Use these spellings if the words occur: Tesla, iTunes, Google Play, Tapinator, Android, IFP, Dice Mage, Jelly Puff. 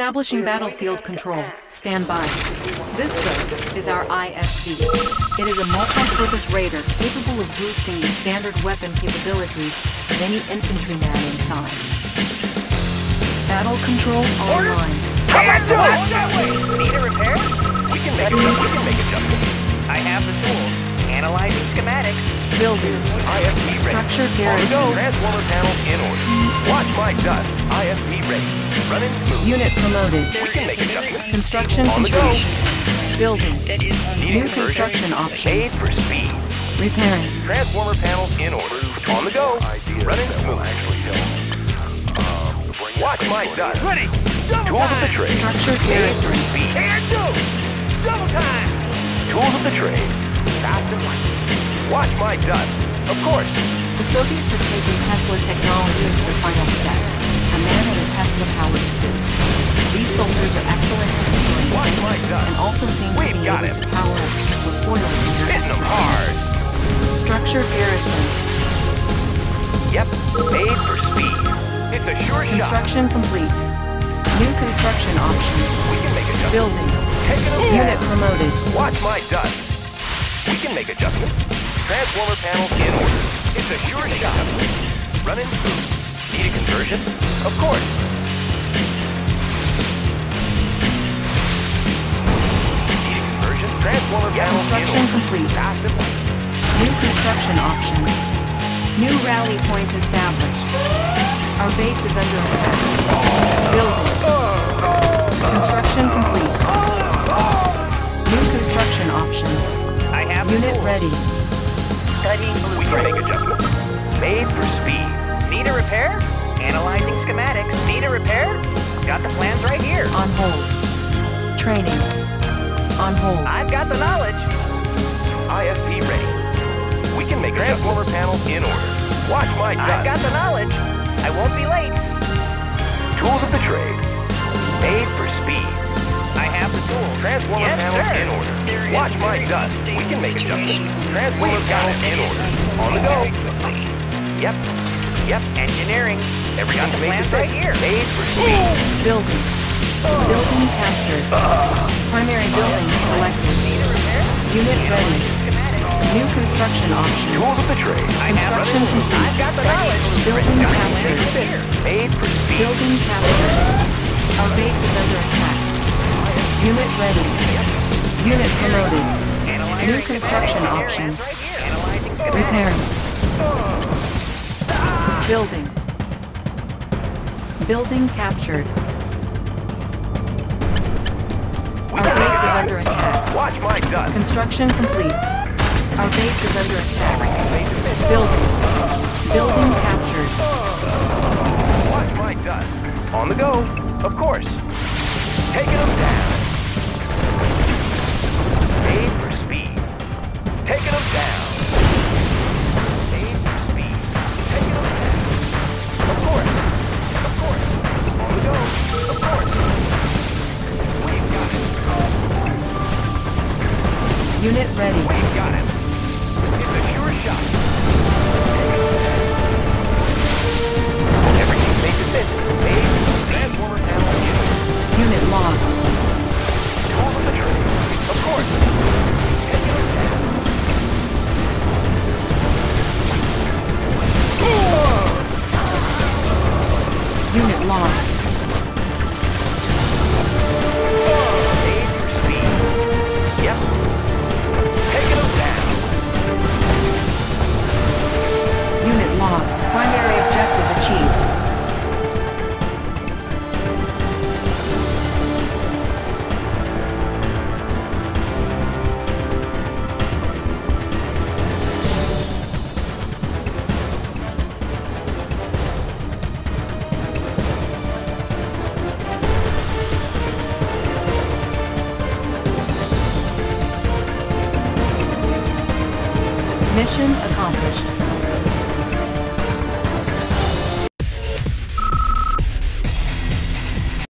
Establishing battlefield control. Stand by. This, sir, is our IFP. It is a multi-purpose radar capable of boosting the standard weapon capabilities of any infantryman inside. Battle control online. Need a repair? We can make adjustments. I have the tools. Analyzing schematics. Building. IFP ready. Structure garrison. Go. Transformer panels in order. Watch my dust. IFP ready. Running smooth. Unit promoted. We can make adjustments. Construction situation. Building. New construction options. Aid for speed. Repairing. Transformer panels in order. On the go. Running smooth. Watch my dust. Ready. Tools of the trade. Structure for speed. And do. Double time. Tools of the trade. Fast and light. Watch my dust. Of course. The Soviets are taking Tesla technology into the final step. A man in a Tesla-powered suit. These soldiers are excellent at exploring and also seem to be able to power up reporters in their hitting them hard. Structure garrison. Yep, made for speed. It's a sure shot. Construction complete. New construction options. We can make adjustments. Building. Unit promoted. Watch my dust. We can make adjustments. Transformer panels in order. It's a sure shot. Running smooth. Need a conversion? Of course. Need a conversion? Transformer panel construction complete. New construction options. New rally point established. Our base is under attack. Building. Construction complete. New construction options. I have unit ready. Studying blueprints. We can make adjustments. Made for speed. Need a repair? Analyzing schematics. Need a repair? Got the plans right here. On hold. Training. On hold. I've got the knowledge. IFP ready. We can make transformer panels in order. Watch my dust. I've got the knowledge. I won't be late. Tools of the trade. Made for speed. I have the tools. Transformer panels in order. Watch my dust. We can make adjustments. Transformer panels in order. On the go. Yep. Yep, engineering. Everything plans right here. Made for speed. Building. Building captured. Primary building selected. Unit ready. New construction options. Tools of the trade. Construction complete. I've got the knowledge. Building captured. Made for speed. Building captured. Our base is under attack. Unit ready. Unit promoted. New construction options. Repairing. Building. Building captured. Our base is under attack. Watch my dust. Construction complete. Our base is under attack. Building. Building captured. Watch my dust. On the go. Of course. Taking them down. Made for speed. Taking them down. Unit ready. We've got it. It's a sure shot. Everything made to fit. Made transformer panel unit. Unit lost. All of the trade. Of course. Unit lost. Made for speed. Yep. Lost. Primary objective achieved. Mission accomplished.